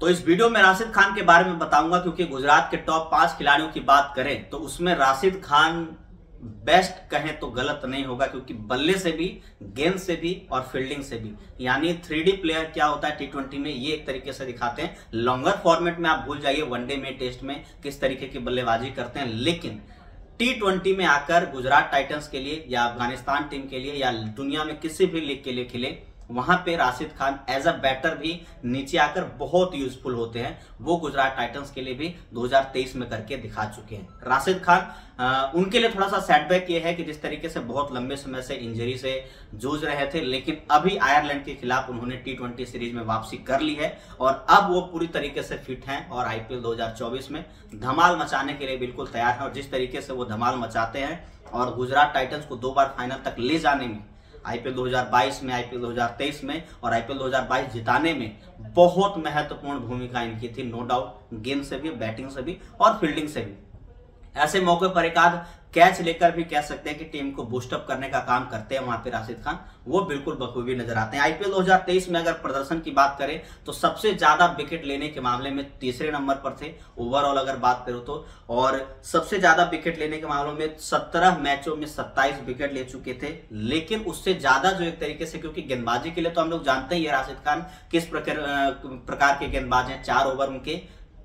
तो इस वीडियो में राशिद खान के बारे में बताऊंगा, क्योंकि गुजरात के टॉप 5 खिलाड़ियों की बात करें तो उसमें राशिद खान बेस्ट कहें तो गलत नहीं होगा, क्योंकि बल्ले से भी, गेंद से भी और फील्डिंग से भी, यानी 3D प्लेयर क्या होता है T20 में ये एक तरीके से दिखाते हैं। लॉन्गर फॉर्मेट में आप भूल जाइए वनडे में, टेस्ट में किस तरीके की बल्लेबाजी करते हैं, लेकिन T20 में आकर गुजरात टाइटन्स के लिए या अफगानिस्तान टीम के लिए या दुनिया में किसी भी लीग के लिए खिले, वहां पे Rashid Khan as a batter भी नीचे आकर बहुत यूजफुल होते हैं। वो गुजरात टाइटन्स के लिए भी 2023 में करके दिखा चुके हैं। राशिद खान उनके लिए थोड़ा सा सेटबैक ये है कि जिस तरीके से बहुत लंबे समय से इंजरी से जूझ रहे थे, लेकिन अभी आयरलैंड के खिलाफ उन्होंने T20 सीरीज में वापसी कर ली है और अब वो पूरी तरीके से फिट हैं और IPL 2024 में धमाल मचाने के लिए बिल्कुल तैयार है। और जिस तरीके से वो धमाल मचाते हैं और गुजरात टाइटन्स को 2 बार फाइनल तक ले जाने में, IPL 2022 में, IPL 2023 में और IPL 2022 जिताने में बहुत महत्वपूर्ण भूमिका इनकी थी, नो डाउट। गेंद से भी, बैटिंग से भी और फील्डिंग से भी। ऐसे मौके पर एक आध कैच लेकर भी कह सकते हैं कि टीम को बूस्टअप करने का काम करते हैं वहां पे राशिद खान, वो बिल्कुल बखूबी नजर आते हैं। IPL 2023 में अगर प्रदर्शन की बात करें तो सबसे ज्यादा विकेट लेने के मामले में तीसरे नंबर पर थे ओवरऑल अगर बात करो तो, और सबसे ज्यादा विकेट लेने के मामले में 17 मैचों में 27 विकेट ले चुके थे। लेकिन उससे ज्यादा जो एक तरीके से, क्योंकि गेंदबाजी के लिए तो हम लोग जानते ही है राशिद खान किस प्रकार के गेंदबाज हैं, 4 ओवर उनके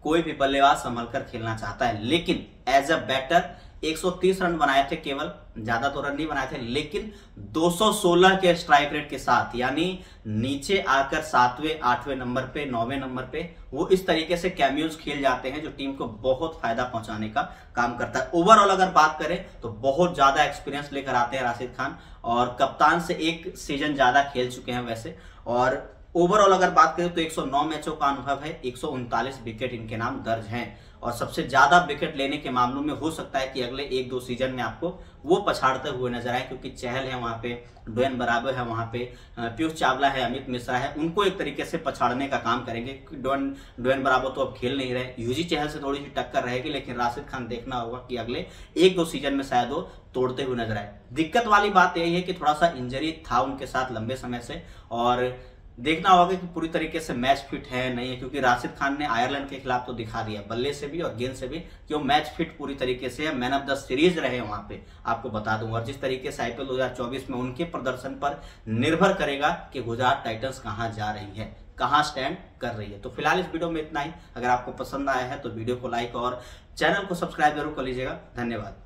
कोई भी बल्लेबाज संभल कर खेलना चाहता है। लेकिन एज अ बैटर 130 रन बनाए थे केवल, ज्यादा तो रन नहीं बनाए थे, लेकिन 216 के स्ट्राइक रेट के साथ, यानी नीचे आकर 7वें, 8वें नंबर पे, 9वें नंबर पे वो इस तरीके से कैमियोज खेल जाते हैं जो टीम को बहुत फायदा पहुंचाने का काम करता है। ओवरऑल अगर बात करें तो बहुत ज्यादा एक्सपीरियंस लेकर आते हैं राशिद खान और कप्तान से 1 सीजन ज्यादा खेल चुके हैं वैसे। और ओवरऑल अगर बात करें तो 109 मैचों का अनुभव है, 139 विकेट इनके नाम दर्ज हैं और सबसे ज्यादा विकेट लेने के मामलों में हो सकता है कि अगले 1-2 सीजन में आपको वो पछाड़ते हुए नजर आए, क्योंकि चहल है वहां पे, ड्वेन ब्रावो है वहां पे, पीयूष चावला है, अमित मिश्रा है, उनको एक तरीके से पछाड़ने का काम करेंगे। ड्वेन ब्रावो तो अब खेल नहीं रहे, यूजी चहल से थोड़ी सी टक्कर रहेगी, लेकिन राशिद खान देखना होगा कि अगले 1-2 सीजन में शायद वो तोड़ते हुए नजर आए। दिक्कत वाली बात यही है कि थोड़ा सा इंजरी था उनके साथ लंबे समय से और देखना होगा कि पूरी तरीके से मैच फिट है नहीं है, क्योंकि राशिद खान ने आयरलैंड के खिलाफ तो दिखा दिया बल्ले से भी और गेंद से भी कि वो मैच फिट पूरी तरीके से है, मैन ऑफ द सीरीज रहे वहां पे, आपको बता दूंगा। और जिस तरीके से IPL 2024 में उनके प्रदर्शन पर निर्भर करेगा कि गुजरात टाइटन्स कहाँ जा रही है, कहाँ स्टैंड कर रही है। तो फिलहाल इस वीडियो में इतना ही। अगर आपको पसंद आया है तो वीडियो को लाइक और चैनल को सब्सक्राइब जरूर कर लीजिएगा। धन्यवाद।